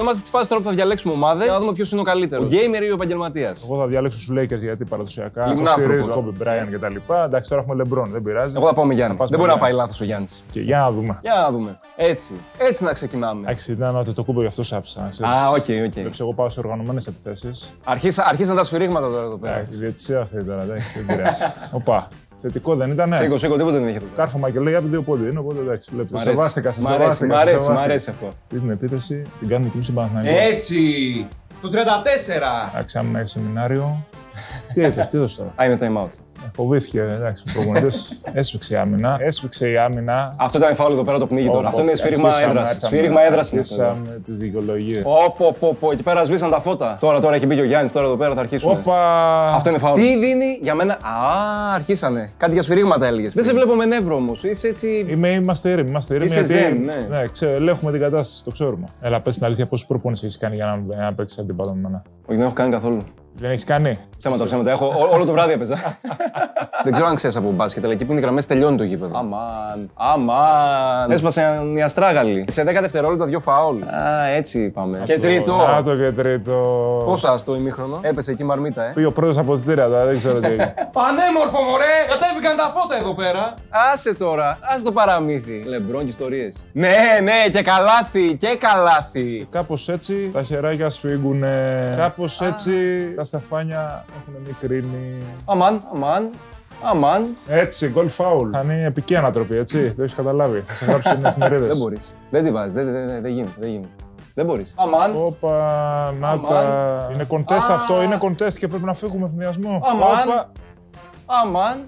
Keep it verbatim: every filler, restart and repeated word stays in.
Είμαστε στη φάση τώρα που θα διαλέξουμε ομάδες. Θα δούμε ποιος είναι ο καλύτερος. Ο γκέιμερ ή ο επαγγελματίας. Εγώ θα διαλέξω τους Lakers γιατί παραδοσιακά υποστηρίζει τον Kobe Bryant και τα λοιπά. Εντάξει, τώρα έχουμε LeBron, δεν πειράζει. Εγώ θα πάω με Γιάννη. Δεν μπορεί να πάει λάθος ο Γιάννης. Και για να δούμε. Για να δούμε. Έτσι. Έτσι να ξεκινάμε. Εντάξει, ήταν Αντετοκούνμπο γι' αυτό σάψα. Α, οκ, οκ. Εγώ πάω σε οργανωμένες επιθέσεις. Αρχίσαν τα σφυρίγματα τώρα εδώ πέρα. Εντάξει, διαιτησία αυτή τώρα, δεν πειράζει. Οπα. Θετικό δεν ήταν. Σήκω, σήκω, τίποτα δεν είχε. Κάρφωμα και λέει από δύο πόντι. Είναι οπότε εντάξει. Σεβάστηκα, σας σεβάστηκα. Μ' αρέσει, μ' αρέσει αυτό. Αυτή την επίθεση την κάνουμε και εμείς στην Παναθηναϊκό. Έτσι! Το τριάντα τέσσερα! Εντάξει, άμα έχει σεμινάριο. Τι έδωσε, τι έδωσε τώρα. Α, είναι time out. Φοβήθηκε, εντάξει, ο προπονητής. Έσφιξε η άμυνα. Έσφιξε η άμυνα. Αυτό ήταν φάουλ εδώ πέρα, το πνίγει τώρα. Αυτό είναι σφύριγμα έδρας. Αρχίσαμε τις δικαιολογίες. Όπο, εκεί πέρα σβήσαν τα φώτα. Τώρα, τώρα έχει μπει και ο Γιάννης, τώρα εδώ πέρα θα αρχίσουν. Αυτό είναι φάουλ. Τι δίνει για μένα. Α, αρχίσανε. Κάτι για σφυρίγματα έλεγες. Δεν σε βλέπω με νεύρο όμως. Είσαι έτσι. Είμαστε ήρεμοι, είμαστε ήρεμοι. Ναι, ελέγχουμε την κατάσταση, το ξέρουμε. Έλα, πες την αλήθεια, πόσους προπόνες έχεις κάνει για να παίξεις αντίπαλο με εμένα. Όχι, δεν έχω κάνει καθόλου. Δεν έχεις κάνει. Ψέματα, ψέματα. Έχω όλο το βράδυ έπαιζα. Δεν ξέρω αν ξέρεις από μπάσκετ, αλλά εκεί που είναι οι γραμμές τελειώνει το γήπεδο. Αμάν, αμάν. Έσπασαν οι αστράγαλοι. Σε δέκα δευτερόλεπτα δύο φάουλ. Α, έτσι πάμε. Και τρίτο. Άτο και τρίτο. Πόσα στο ημίχρονο. Έπεσε εκεί μαρμίτα, ε. Πήγε ο πρώτος από τη θύρα, τώρα δεν ξέρω τι έγινε. Πανέμορφο, μωρέ! Κατέβηκαν τα φώτα εδώ πέρα. Άσε τώρα, άσε το παραμύθι. LeBron και ιστορίες. Ναι, ναι, και καλάθι, και καλάθι. Κάπως έτσι τα χεράκια σφίγγουνε. Κάπως έτσι. Τα στεφάνια έχουν μικρύνει. Αμάν, αμάν, αμάν. Έτσι, goal foul. Θα είναι επική ανατροπή, έτσι. Το έχεις καταλάβει. Θα σε γράψουν οι εφημερίδες. Δεν μπορείς. Δεν τη βάζεις. Δεν γίνεται. Δεν γίνεται. Δε, δε, δε, δεν μπορείς. Αμάν. Όπα, να τα. Είναι contest αυτό. Είναι contest και πρέπει να φύγουμε ευθυνδιασμό. Αμάν. Αμάν.